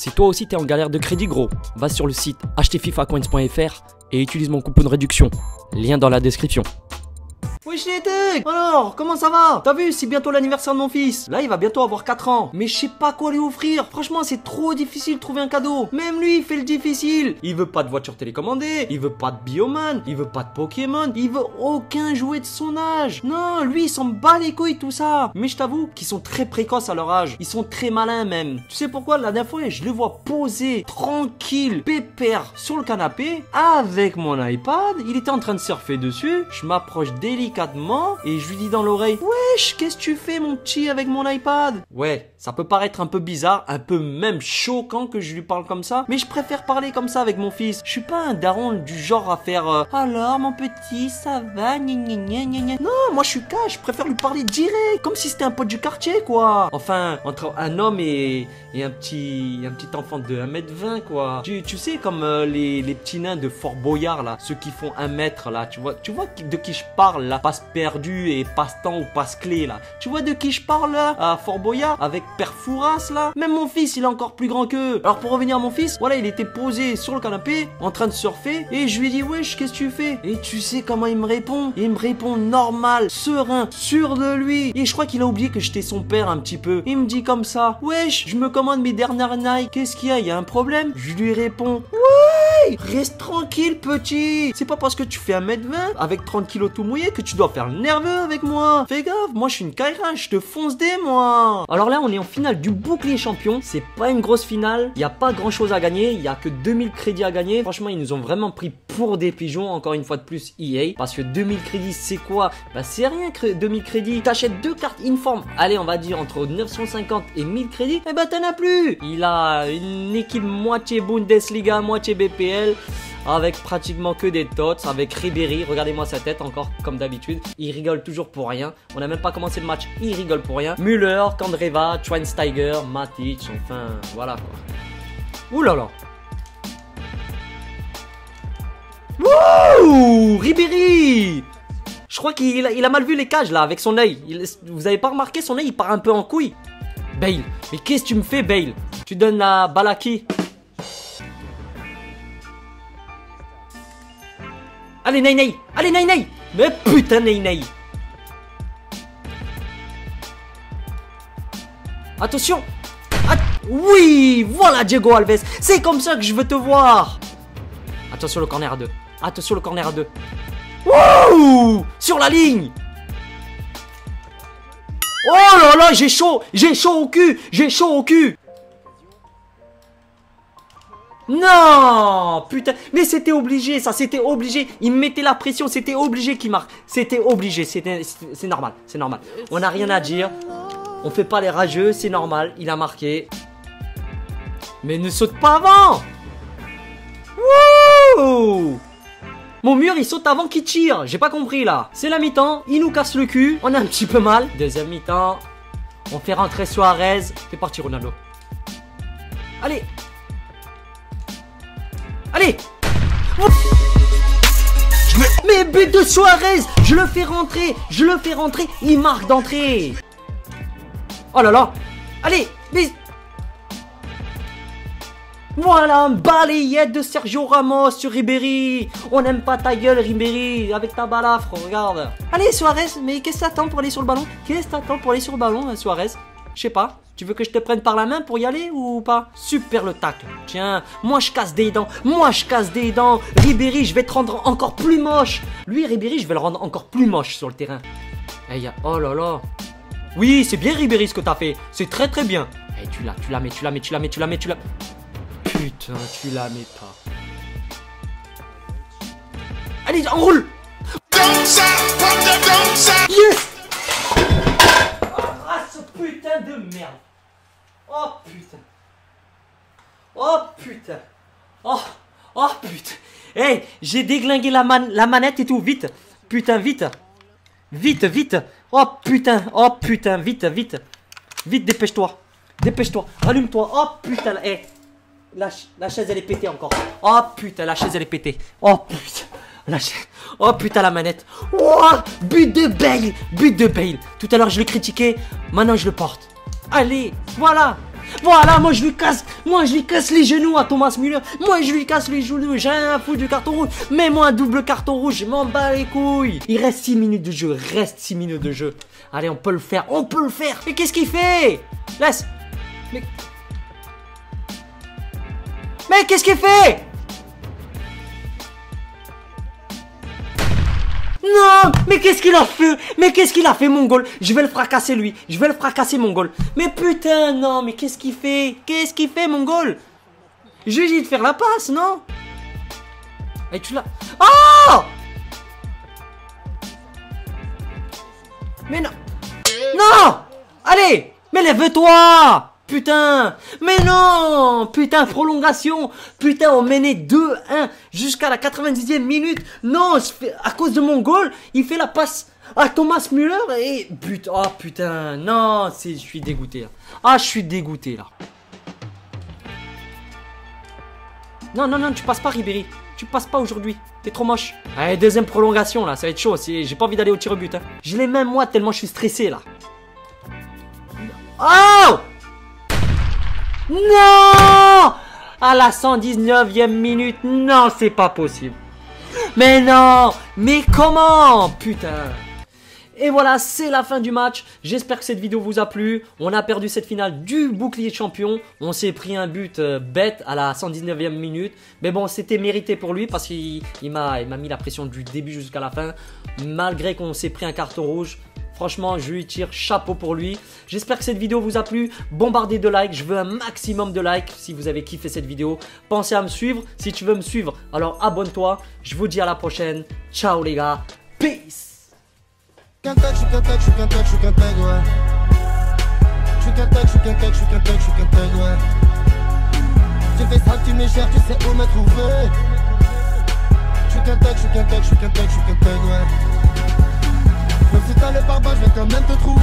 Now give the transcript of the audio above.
Si toi aussi t'es en galère de crédit gros, va sur le site acheterfifacoins.fr et utilise mon coupon de réduction. Lien dans la description. Weshneteek, alors, comment ça va? T'as vu, c'est bientôt l'anniversaire de mon fils. Là, il va bientôt avoir 4 ans. Mais je sais pas quoi lui offrir. Franchement, c'est trop difficile de trouver un cadeau. Même lui, il fait le difficile. Il veut pas de voiture télécommandée. Il veut pas de Bioman. Il veut pas de Pokémon. Il veut aucun jouet de son âge. Non, lui, il s'en bat les couilles, tout ça. Mais je t'avoue qu'ils sont très précoces à leur âge. Ils sont très malins, même. Tu sais pourquoi? La dernière fois, je le vois posé, tranquille, pépère, sur le canapé, avec mon iPad. Il était en train de surfer dessus. Je m'approche délicatement. Et je lui dis dans l'oreille: wesh, qu'est-ce que tu fais mon petit avec mon iPad? Ouais, ça peut paraître un peu bizarre, un peu même choquant que je lui parle comme ça, mais je préfère parler comme ça avec mon fils. Je suis pas un daron du genre à faire alors mon petit, ça va, gna gna gna gna gna. Non, moi je suis cash, je préfère lui parler direct, comme si c'était un pote du quartier quoi. Enfin, entre un homme et un petit enfant de 1m20 quoi. Tu sais, comme les petits nains de Fort Boyard là, ceux qui font 1 mètre là, tu vois de qui je parle là. Passe perdu et passe-temps ou passe-clé là. Tu vois de qui je parle là? À Fort Boyard avec Père Fouras là. Même mon fils, il est encore plus grand qu'eux. Alors pour revenir à mon fils, voilà, il était posé sur le canapé en train de surfer et je lui dis: wesh, qu'est-ce que tu fais? Et tu sais comment il me répond? Il me répond normal, serein, sûr de lui. Et je crois qu'il a oublié que j'étais son père un petit peu. Il me dit comme ça: wesh, je me commande mes dernières Nike. Qu'est-ce qu'il y a? Il y a un problème? Je lui réponds: ouais, reste tranquille petit. C'est pas parce que tu fais 1m20 avec 30 kilos tout mouillé que tu dois faire nerveux avec moi. Fais gaffe, moi je suis une Kyra, je te fonce des moi. Alors là on est en finale du bouclier champion. C'est pas une grosse finale, il n'y a pas grand chose à gagner. Il n'y a que 2000 crédits à gagner. Franchement ils nous ont vraiment pris pour des pigeons. Encore une fois de plus EA, parce que 2000 crédits c'est quoi? Bah c'est rien, 2000 crédits. T'achètes 2 cartes informes, allez on va dire entre 950 et 1000 crédits. Et bah t'en as plus. Il a une équipe moitié Bundesliga, moitié BPL, avec pratiquement que des tots, avec Ribéry, regardez-moi sa tête encore comme d'habitude, il rigole toujours pour rien, on n'a même pas commencé le match, il rigole pour rien, Muller, Candreva, Trent, Steiger, Matich, enfin voilà quoi. Ouh là là. Wouh, Ribéry. Je crois qu'il a mal vu les cages là avec son œil, vous avez pas remarqué son œil, il part un peu en couille. Bale, mais qu'est-ce que tu me fais Bale? Tu donnes la balle à qui? Allez ney, allez ney. Mais putain ney. Attention. Oui, voilà Diego Alves. C'est comme ça que je veux te voir. Attention le corner à 2. Attention le corner à 2. Wouh, sur la ligne. Oh là là, j'ai chaud au cul, Non, putain, mais c'était obligé, ça, c'était obligé. Il mettait la pression, c'était obligé qu'il marque. C'était obligé, c'est normal, c'est normal. On n'a rien à dire, on fait pas les rageux, c'est normal, il a marqué. Mais ne saute pas avant. Wouh, mon mur, il saute avant qu'il tire, j'ai pas compris là. C'est la mi-temps, il nous casse le cul, on a un petit peu mal. Deuxième mi-temps, on fait rentrer Suarez, fait partir Ronaldo. Allez. Allez! Mais but de Suarez! Je le fais rentrer! Il marque d'entrée! Oh là là! Allez! Mais... Voilà, une balayette de Sergio Ramos sur Ribéry. On n'aime pas ta gueule Ribéry, avec ta balafre, regarde. Allez Suarez, mais qu'est-ce que t'attends pour aller sur le ballon? Suarez? Je sais pas. Tu veux que je te prenne par la main pour y aller ou pas? Super le tacle. Tiens, moi je casse des dents. Ribéry, je vais te rendre encore plus moche. Lui, Ribéry, je vais le rendre encore plus moche sur le terrain. Hey, oh là là. Oui, c'est bien Ribéry ce que t'as fait. C'est très très bien. Hey, tu la mets. Putain, tu la mets pas. Allez, enroule. Yes. Ah, ce putain de merde. Oh putain. Oh putain. Hey, j'ai déglingué la manette et tout, vite. Putain, vite. Vite, dépêche-toi. Rallume-toi. Oh putain, hey. La chaise, elle est pétée encore. Oh putain la manette. Ouah, but de Bale. Tout à l'heure je le critiquais, maintenant je le porte. Allez, voilà. Voilà, moi je lui casse les genoux à Thomas Müller. Moi je lui casse les genoux, j'ai rien à foutre du carton rouge. Mets-moi un double carton rouge, je m'en bats les couilles. Il reste 6 minutes de jeu, Allez, on peut le faire, Mais qu'est-ce qu'il fait? Laisse. Mais qu'est-ce qu'il fait? Non, mais qu'est-ce qu'il a fait? Mon goal? Je vais le fracasser lui. Mon goal. Mais putain, non, mais qu'est-ce qu'il fait? Mon goal? Je lui ai dit de faire la passe, non? Et tu l'as... Oh! Mais non. Non! Allez! Mais lève-toi! Putain, mais non, putain, prolongation, putain, on menait 2-1 jusqu'à la 90e minute, non, à cause de mon goal, il fait la passe à Thomas Müller et putain, oh putain, non, je suis dégoûté là, ah, je suis dégoûté là. Non, non, non, tu passes pas Ribéry, tu passes pas aujourd'hui, t'es trop moche. Allez, deuxième prolongation là, ça va être chaud, j'ai pas envie d'aller au tir au but, hein. Je l'ai même moi tellement je suis stressé là. Oh! Non! À la 119e minute, non, c'est pas possible. Mais non! Mais comment? Putain! Et voilà, c'est la fin du match. J'espère que cette vidéo vous a plu. On a perdu cette finale du bouclier de champion. On s'est pris un but bête à la 119e minute. Mais bon, c'était mérité pour lui parce qu'il m'a mis la pression du début jusqu'à la fin. Malgré qu'on s'est pris un carton rouge. Franchement, je lui tire chapeau pour lui. J'espère que cette vidéo vous a plu. Bombardez de likes. Je veux un maximum de likes si vous avez kiffé cette vidéo. Pensez à me suivre. Si tu veux me suivre, alors abonne-toi. Je vous dis à la prochaine. Ciao les gars. Peace. Même si t'as le barbare, je vais quand même te trouver.